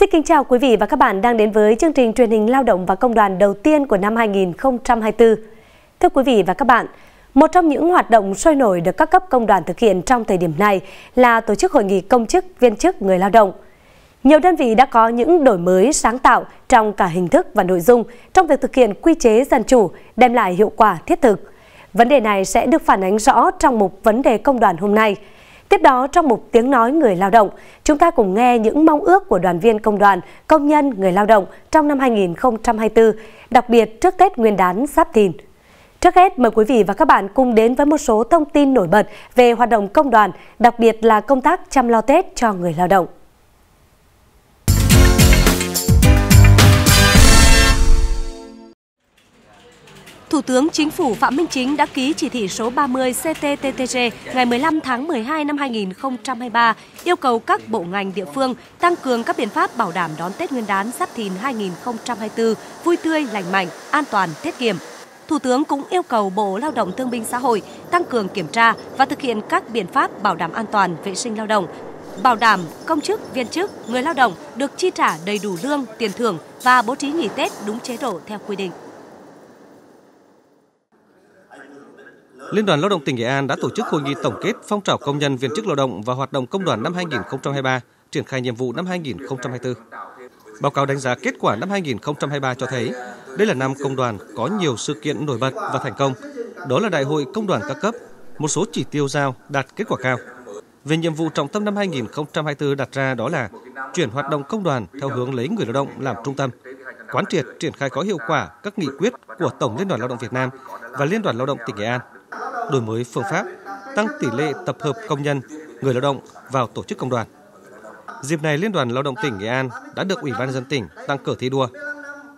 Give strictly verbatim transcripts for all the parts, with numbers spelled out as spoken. Xin kính chào quý vị và các bạn đang đến với chương trình truyền hình Lao động và Công đoàn đầu tiên của năm hai nghìn không trăm hai mươi tư. Thưa quý vị và các bạn, một trong những hoạt động sôi nổi được các cấp công đoàn thực hiện trong thời điểm này là tổ chức hội nghị công chức, viên chức, người lao động. Nhiều đơn vị đã có những đổi mới sáng tạo trong cả hình thức và nội dung trong việc thực hiện quy chế dân chủ, đem lại hiệu quả thiết thực. Vấn đề này sẽ được phản ánh rõ trong mục Vấn đề Công đoàn hôm nay. Tiếp đó, trong mục Tiếng nói người lao động, chúng ta cùng nghe những mong ước của đoàn viên công đoàn, công nhân, người lao động trong năm hai nghìn không trăm hai mươi tư, đặc biệt trước Tết Nguyên đán Giáp Thìn. Trước hết, mời quý vị và các bạn cùng đến với một số thông tin nổi bật về hoạt động công đoàn, đặc biệt là công tác chăm lo Tết cho người lao động. Thủ tướng Chính phủ Phạm Minh Chính đã ký chỉ thị số ba mươi C T T T G ngày mười lăm tháng mười hai năm hai nghìn không trăm hai mươi ba yêu cầu các bộ ngành địa phương tăng cường các biện pháp bảo đảm đón Tết Nguyên đán Giáp Thìn hai nghìn không trăm hai mươi tư vui tươi, lành mạnh, an toàn, tiết kiệm. Thủ tướng cũng yêu cầu Bộ Lao động Thương binh Xã hội tăng cường kiểm tra và thực hiện các biện pháp bảo đảm an toàn vệ sinh lao động, bảo đảm công chức, viên chức, người lao động được chi trả đầy đủ lương, tiền thưởng và bố trí nghỉ Tết đúng chế độ theo quy định. Liên đoàn Lao động tỉnh Nghệ An đã tổ chức hội nghị tổng kết phong trào công nhân viên chức lao động và hoạt động công đoàn năm hai nghìn không trăm hai mươi ba, triển khai nhiệm vụ năm hai nghìn không trăm hai mươi tư. Báo cáo đánh giá kết quả năm hai nghìn không trăm hai mươi ba cho thấy đây là năm công đoàn có nhiều sự kiện nổi bật và thành công. Đó là Đại hội Công đoàn các cấp, một số chỉ tiêu giao đạt kết quả cao. Về nhiệm vụ trọng tâm năm hai nghìn không trăm hai mươi tư đặt ra đó là chuyển hoạt động công đoàn theo hướng lấy người lao động làm trung tâm, quán triệt triển khai có hiệu quả các nghị quyết của Tổng Liên đoàn Lao động Việt Nam và Liên đoàn Lao động tỉnh Nghệ An, đổi mới phương pháp, tăng tỷ lệ tập hợp công nhân, người lao động vào tổ chức công đoàn. Dịp này, Liên đoàn Lao động tỉnh Nghệ An đã được Ủy ban nhân dân tỉnh tặng cờ thi đua.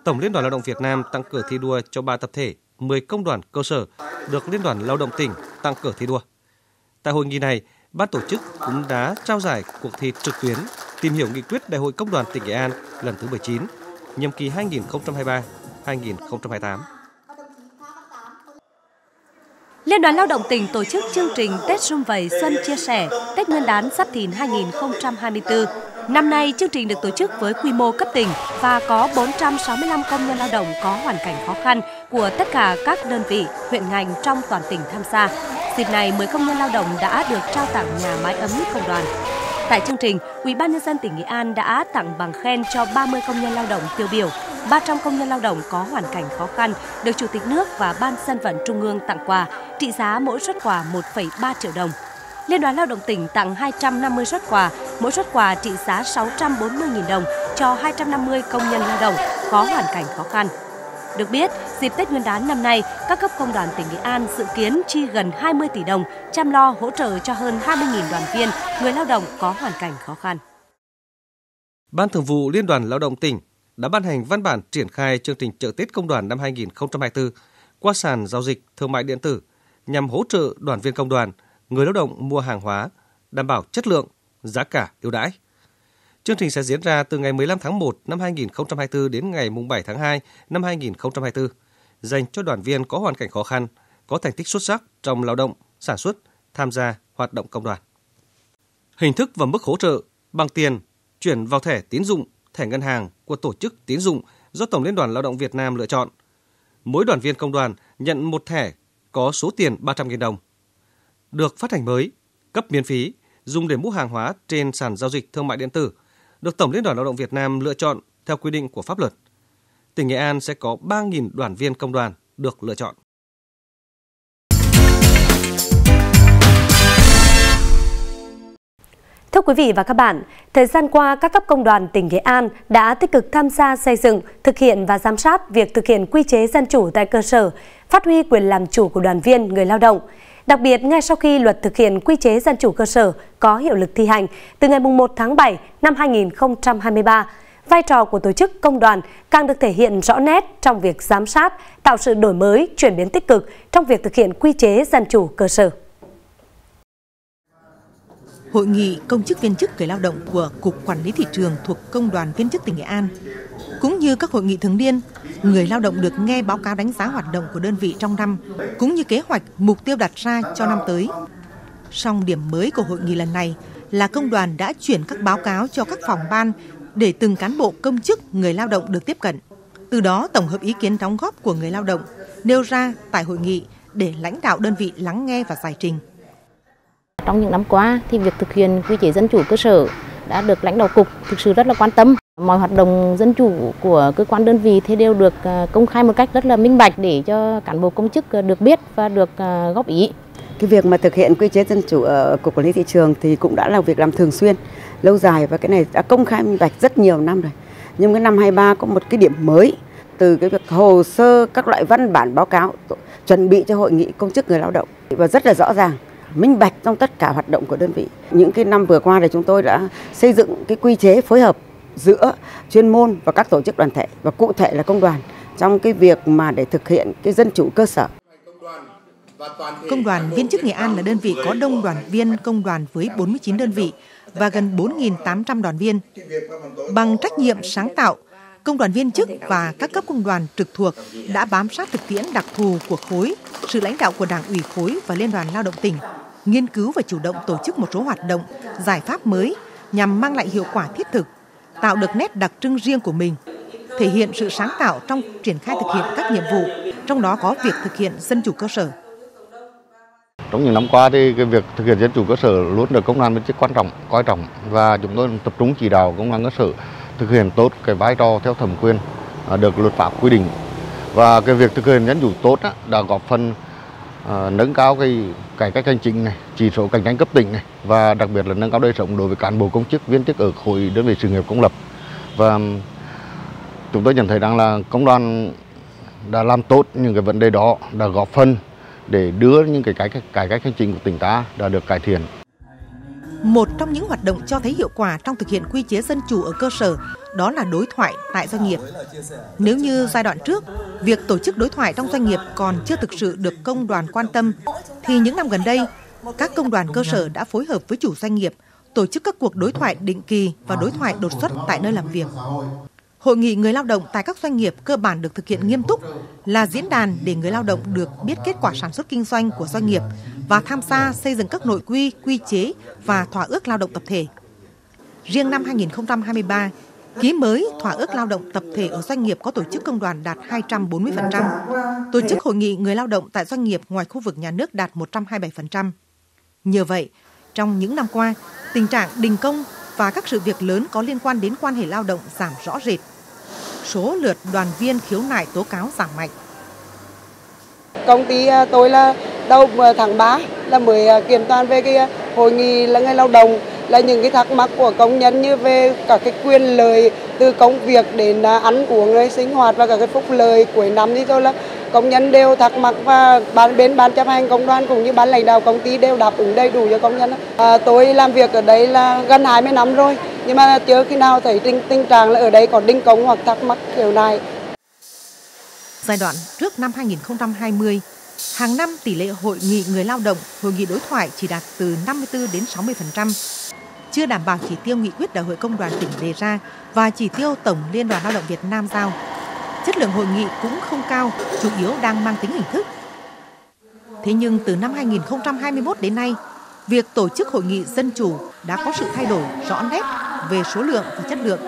Tổng Liên đoàn Lao động Việt Nam tặng cờ thi đua cho ba tập thể, mười công đoàn cơ sở được Liên đoàn Lao động tỉnh tặng cờ thi đua. Tại hội nghị này, ban tổ chức cũng đã trao giải cuộc thi trực tuyến tìm hiểu nghị quyết Đại hội Công đoàn tỉnh Nghệ An lần thứ mười chín, nhiệm kỳ hai nghìn không trăm hai mươi ba đến hai nghìn không trăm hai mươi tám. Liên đoàn Lao động tỉnh tổ chức chương trình Tết Sum Vầy Xuân Chia Sẻ Tết Nguyên đán Giáp Thìn hai nghìn không trăm hai mươi tư. Năm nay, chương trình được tổ chức với quy mô cấp tỉnh và có bốn trăm sáu mươi lăm công nhân lao động có hoàn cảnh khó khăn của tất cả các đơn vị, huyện ngành trong toàn tỉnh tham gia. Dịp này, mười công nhân lao động đã được trao tặng nhà mái ấm công đoàn. Tại chương trình, Ủy ban nhân dân tỉnh Nghệ An đã tặng bằng khen cho ba mươi công nhân lao động tiêu biểu, ba trăm công nhân lao động có hoàn cảnh khó khăn được Chủ tịch nước và Ban Dân vận Trung ương tặng quà, trị giá mỗi suất quà một phẩy ba triệu đồng. Liên đoàn Lao động tỉnh tặng hai trăm năm mươi suất quà, mỗi suất quà trị giá sáu trăm bốn mươi nghìn đồng cho hai trăm năm mươi công nhân lao động có hoàn cảnh khó khăn. Được biết, dịp Tết Nguyên đán năm nay, các cấp công đoàn tỉnh Nghệ An dự kiến chi gần hai mươi tỷ đồng chăm lo hỗ trợ cho hơn hai mươi nghìn đoàn viên, người lao động có hoàn cảnh khó khăn. Ban Thường vụ Liên đoàn Lao động tỉnh đã ban hành văn bản triển khai chương trình chợ Tết công đoàn năm hai nghìn không trăm hai mươi tư qua sàn giao dịch thương mại điện tử nhằm hỗ trợ đoàn viên công đoàn, người lao động mua hàng hóa, đảm bảo chất lượng, giá cả ưu đãi. Chương trình sẽ diễn ra từ ngày mười lăm tháng một năm hai nghìn không trăm hai mươi tư đến ngày bảy tháng hai năm hai nghìn không trăm hai mươi tư, dành cho đoàn viên có hoàn cảnh khó khăn, có thành tích xuất sắc trong lao động, sản xuất, tham gia hoạt động công đoàn. Hình thức và mức hỗ trợ bằng tiền, chuyển vào thẻ tín dụng, thẻ ngân hàng của tổ chức tín dụng do Tổng Liên đoàn Lao động Việt Nam lựa chọn. Mỗi đoàn viên công đoàn nhận một thẻ có số tiền ba trăm nghìn đồng. Được phát hành mới, cấp miễn phí, dùng để mua hàng hóa trên sàn giao dịch thương mại điện tử, được Tổng Liên đoàn Lao động Việt Nam lựa chọn theo quy định của pháp luật. Tỉnh Nghệ An sẽ có ba nghìn đoàn viên công đoàn được lựa chọn. Thưa quý vị và các bạn, thời gian qua, các cấp công đoàn tỉnh Nghệ An đã tích cực tham gia xây dựng, thực hiện và giám sát việc thực hiện quy chế dân chủ tại cơ sở, phát huy quyền làm chủ của đoàn viên, người lao động. Đặc biệt, ngay sau khi luật thực hiện quy chế dân chủ cơ sở có hiệu lực thi hành từ ngày mùng một tháng bảy năm hai nghìn không trăm hai mươi ba, vai trò của tổ chức công đoàn càng được thể hiện rõ nét trong việc giám sát, tạo sự đổi mới, chuyển biến tích cực trong việc thực hiện quy chế dân chủ cơ sở. Hội nghị công chức viên chức người lao động của Cục Quản lý Thị trường thuộc Công đoàn viên chức tỉnh Nghệ An, cũng như các hội nghị thường niên, người lao động được nghe báo cáo đánh giá hoạt động của đơn vị trong năm, cũng như kế hoạch, mục tiêu đặt ra cho năm tới. Song điểm mới của hội nghị lần này là công đoàn đã chuyển các báo cáo cho các phòng ban để từng cán bộ công chức người lao động được tiếp cận. Từ đó tổng hợp ý kiến đóng góp của người lao động nêu ra tại hội nghị để lãnh đạo đơn vị lắng nghe và giải trình. Trong những năm qua thì việc thực hiện quy chế dân chủ cơ sở đã được lãnh đạo cục thực sự rất là quan tâm. Mọi hoạt động dân chủ của cơ quan đơn vị thì đều được công khai một cách rất là minh bạch để cho cán bộ công chức được biết và được góp ý. Cái việc mà thực hiện quy chế dân chủ ở Cục Quản lý Thị trường thì cũng đã là việc làm thường xuyên, lâu dài và cái này đã công khai minh bạch rất nhiều năm rồi. Nhưng cái năm hai mươi ba có một cái điểm mới từ cái việc hồ sơ các loại văn bản báo cáo chuẩn bị cho hội nghị công chức người lao động và rất là rõ ràng, minh bạch trong tất cả hoạt động của đơn vị. Những cái năm vừa qua thì chúng tôi đã xây dựng cái quy chế phối hợp giữa chuyên môn và các tổ chức đoàn thể và cụ thể là công đoàn trong cái việc mà để thực hiện cái dân chủ cơ sở. Công đoàn viên chức Nghệ An là đơn vị có đông đoàn viên công đoàn với bốn mươi chín đơn vị và gần bốn nghìn tám trăm đoàn viên. Bằng trách nhiệm sáng tạo, công đoàn viên chức và các cấp công đoàn trực thuộc đã bám sát thực tiễn đặc thù của khối, sự lãnh đạo của Đảng ủy khối và Liên đoàn Lao động tỉnh, nghiên cứu và chủ động tổ chức một số hoạt động, giải pháp mới nhằm mang lại hiệu quả thiết thực, tạo được nét đặc trưng riêng của mình, thể hiện sự sáng tạo trong triển khai thực hiện các nhiệm vụ, trong đó có việc thực hiện dân chủ cơ sở. Trong những năm qua thì cái việc thực hiện dân chủ cơ sở luôn được công đoàn viên chức quan trọng, coi trọng và chúng tôi tập trung chỉ đạo công đoàn cơ sở thực hiện tốt cái vai trò theo thẩm quyền được luật pháp quy định. Và cái việc thực hiện dân chủ tốt á, đã góp phần uh, nâng cao cái cải cách hành chính này, chỉ số cạnh tranh cấp tỉnh này và đặc biệt là nâng cao đời sống đối với cán bộ công chức viên chức ở khối đơn vị sự nghiệp công lập. Và chúng tôi nhận thấy rằng là công đoàn đã làm tốt những cái vấn đề đó, đã góp phần để đưa những cái cải cách, cải cách hành chính của tỉnh ta đã được cải thiện. Một trong những hoạt động cho thấy hiệu quả trong thực hiện quy chế dân chủ ở cơ sở đó là đối thoại tại doanh nghiệp. Nếu như giai đoạn trước, việc tổ chức đối thoại trong doanh nghiệp còn chưa thực sự được công đoàn quan tâm, thì những năm gần đây, các công đoàn cơ sở đã phối hợp với chủ doanh nghiệp, tổ chức các cuộc đối thoại định kỳ và đối thoại đột xuất tại nơi làm việc. Hội nghị người lao động tại các doanh nghiệp cơ bản được thực hiện nghiêm túc, là diễn đàn để người lao động được biết kết quả sản xuất kinh doanh của doanh nghiệp và tham gia xây dựng các nội quy, quy chế và thỏa ước lao động tập thể. Riêng năm hai nghìn không trăm hai mươi ba, ký mới thỏa ước lao động tập thể ở doanh nghiệp có tổ chức công đoàn đạt hai trăm bốn mươi phần trăm, tổ chức hội nghị người lao động tại doanh nghiệp ngoài khu vực nhà nước đạt một trăm hai mươi bảy phần trăm. Nhờ vậy, trong những năm qua, tình trạng đình công và các sự việc lớn có liên quan đến quan hệ lao động giảm rõ rệt. Số lượt đoàn viên khiếu nại tố cáo giảm mạnh. Công ty tôi là đầu tháng ba là mới kiểm toán về cái hội nghị là người lao động, là những cái thắc mắc của công nhân như về cả cái quyền lợi từ công việc đến ăn uống, sinh hoạt và cả cái phúc lợi cuối năm thì tôi là công nhân đều thắc mắc và ban bên ban chấp hành công đoàn cũng như ban lãnh đạo công ty đều đáp ứng đầy đủ cho công nhân. À, tôi làm việc ở đây là gần hai mươi năm rồi, nhưng mà chưa khi nào thấy tình, tình trạng là ở đây còn đình công hoặc thắc mắc kiểu này. Giai đoạn trước năm hai nghìn không trăm hai mươi, hàng năm tỷ lệ hội nghị người lao động, hội nghị đối thoại chỉ đạt từ năm mươi tư đến sáu mươi phần trăm, chưa đảm bảo chỉ tiêu nghị quyết Đại hội Công đoàn tỉnh đề ra và chỉ tiêu Tổng Liên đoàn Lao động Việt Nam giao. Chất lượng hội nghị cũng không cao, chủ yếu đang mang tính hình thức. Thế nhưng từ năm hai nghìn không trăm hai mươi mốt đến nay, việc tổ chức hội nghị dân chủ đã có sự thay đổi rõ nét về số lượng và chất lượng.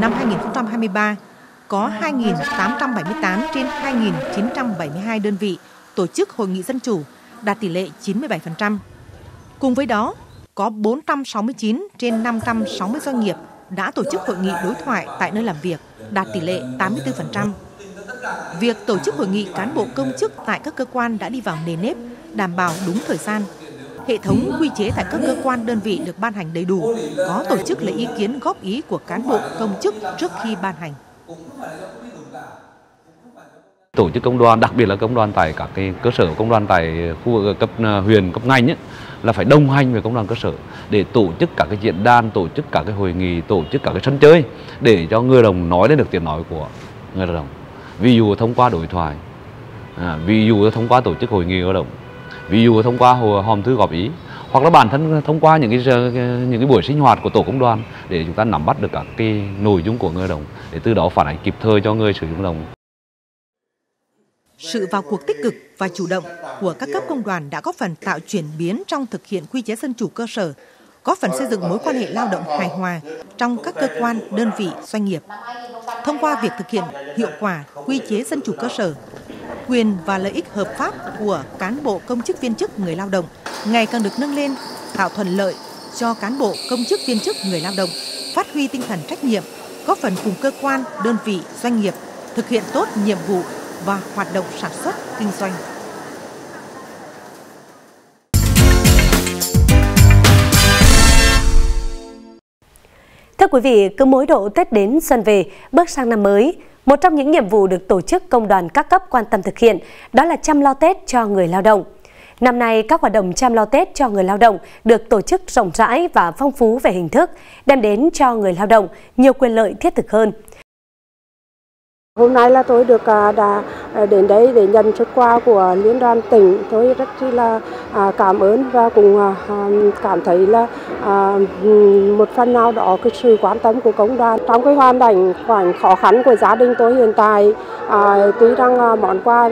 Năm hai nghìn không trăm hai mươi ba, có hai nghìn tám trăm bảy mươi tám trên hai nghìn chín trăm bảy mươi hai đơn vị tổ chức hội nghị dân chủ, đạt tỷ lệ chín mươi bảy phần trăm. Cùng với đó, có bốn trăm sáu mươi chín trên năm trăm sáu mươi doanh nghiệp đã tổ chức hội nghị đối thoại tại nơi làm việc, đạt tỷ lệ tám mươi tư phần trăm. Việc tổ chức hội nghị cán bộ công chức tại các cơ quan đã đi vào nền nếp, đảm bảo đúng thời gian. Hệ thống quy chế tại các cơ quan đơn vị được ban hành đầy đủ, có tổ chức lấy ý kiến góp ý của cán bộ công chức trước khi ban hành. Tổ chức công đoàn, đặc biệt là công đoàn tại các cái cơ sở công đoàn tại khu vực cấp huyện, cấp ngành ấy, là phải đồng hành với công đoàn cơ sở để tổ chức các cái diễn đàn, tổ chức các cái hội nghị, tổ chức các cái sân chơi để cho người lao động nói lên được tiếng nói của người lao động. Ví dụ thông qua đối thoại, à, ví dụ thông qua tổ chức hội nghị lao động, ví dụ thông qua hòm thư góp ý, hoặc là bản thân thông qua những cái những cái buổi sinh hoạt của tổ công đoàn để chúng ta nắm bắt được các cái nội dung của người lao động để từ đó phản ánh kịp thời cho người sử dụng lao động. Sự vào cuộc tích cực và chủ động của các cấp công đoàn đã góp phần tạo chuyển biến trong thực hiện quy chế dân chủ cơ sở, góp phần xây dựng mối quan hệ lao động hài hòa trong các cơ quan, đơn vị, doanh nghiệp. Thông qua việc thực hiện hiệu quả quy chế dân chủ cơ sở, quyền và lợi ích hợp pháp của cán bộ công chức viên chức người lao động ngày càng được nâng lên, tạo thuận lợi cho cán bộ công chức viên chức người lao động phát huy tinh thần trách nhiệm, góp phần cùng cơ quan, đơn vị, doanh nghiệp thực hiện tốt nhiệm vụ và hoạt động sản xuất, kinh doanh. Thưa quý vị, cứ mỗi độ Tết đến xuân về, bước sang năm mới, một trong những nhiệm vụ được tổ chức công đoàn các cấp quan tâm thực hiện đó là chăm lo Tết cho người lao động. Năm nay, các hoạt động chăm lo Tết cho người lao động được tổ chức rộng rãi và phong phú về hình thức, đem đến cho người lao động nhiều quyền lợi thiết thực hơn. Hôm nay là tôi được đã đến đây để nhận xuất quà của Liên đoàn tỉnh. Tôi rất là cảm ơn và cũng cảm thấy là một phần nào đó cái sự quan tâm của công đoàn. Trong cái hoàn cảnh khó khăn của gia đình tôi hiện tại, tuy rằng món quà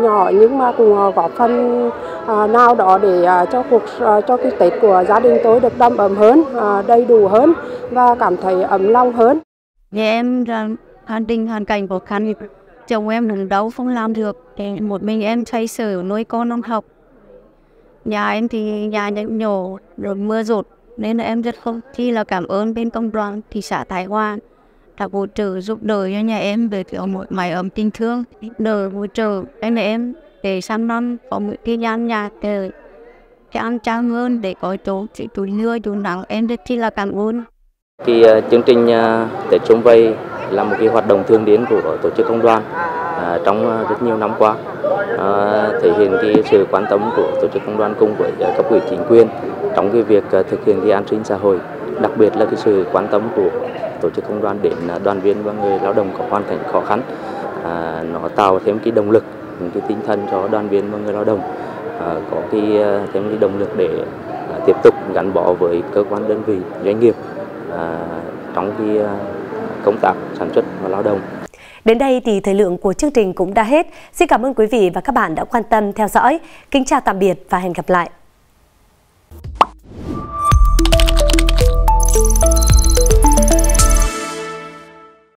nhỏ nhưng mà cũng góp phần nào đó để cho cuộc cho cái Tết của gia đình tôi được đầm ấm hơn, đầy đủ hơn và cảm thấy ấm lòng hơn. Nhà em hoàn tình hoàn cảnh khó khăn, chồng em đứng đấu không làm được, một mình em xoay sở nuôi con ông học. Nhà em thì nhà nhỏ rồi mưa rột nên là em rất không chỉ là cảm ơn bên công đoàn thị xã Thái Hòa đã hỗ trợ giúp đỡ cho nhà em về kiểu một mái ấm tình thương, đỡ hỗ trợ anh là em để sang năm có một cái gian nhà để ăn trang hơn, để có chỗ chú nuôi chú nắng, em rất chỉ là cảm ơn. Thì chương trình Tết Xuân Vầy là một cái hoạt động thường niên của tổ chức công đoàn à, trong rất nhiều năm qua, à, thể hiện cái sự quan tâm của tổ chức công đoàn cùng với cấp ủy chính quyền trong cái việc thực hiện cái an sinh xã hội, đặc biệt là cái sự quan tâm của tổ chức công đoàn đến đoàn viên và người lao động có hoàn cảnh khó khăn. À, nó tạo thêm cái động lực, cái tinh thần cho đoàn viên và người lao động à, có cái thêm cái động lực để à, tiếp tục gắn bó với cơ quan, đơn vị, doanh nghiệp à, trong cái công tác sản xuất và lao động. Đến đây thì thời lượng của chương trình cũng đã hết. Xin cảm ơn quý vị và các bạn đã quan tâm theo dõi. Kính chào tạm biệt và hẹn gặp lại.